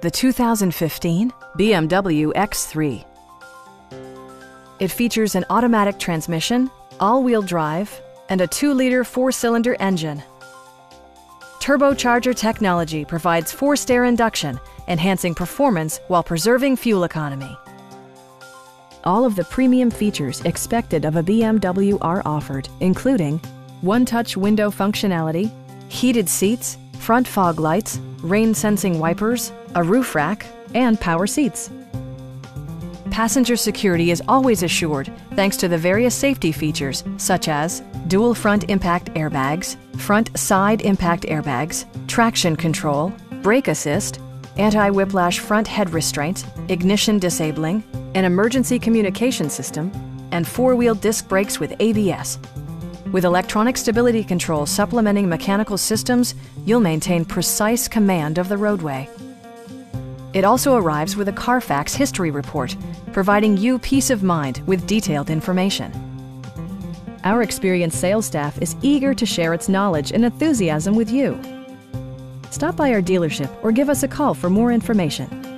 the 2015 BMW X3. It features an automatic transmission, all-wheel drive, and a 2-liter 4-cylinder engine. Turbocharger technology provides forced air induction, enhancing performance while preserving fuel economy. All of the premium features expected of a BMW are offered, including one-touch window functionality, heated seats, front fog lights, rain-sensing wipers, a roof rack, and power seats. Passenger security is always assured thanks to the various safety features such as dual front impact airbags, front side impact airbags, traction control, brake assist, anti-whiplash front head restraints, ignition disabling, an emergency communication system, and 4-wheel disc brakes with ABS. With electronic stability control supplementing mechanical systems, you'll maintain precise command of the roadway. It also arrives with a Carfax history report, providing you peace of mind with detailed information. Our experienced sales staff is eager to share its knowledge and enthusiasm with you. Stop by our dealership or give us a call for more information.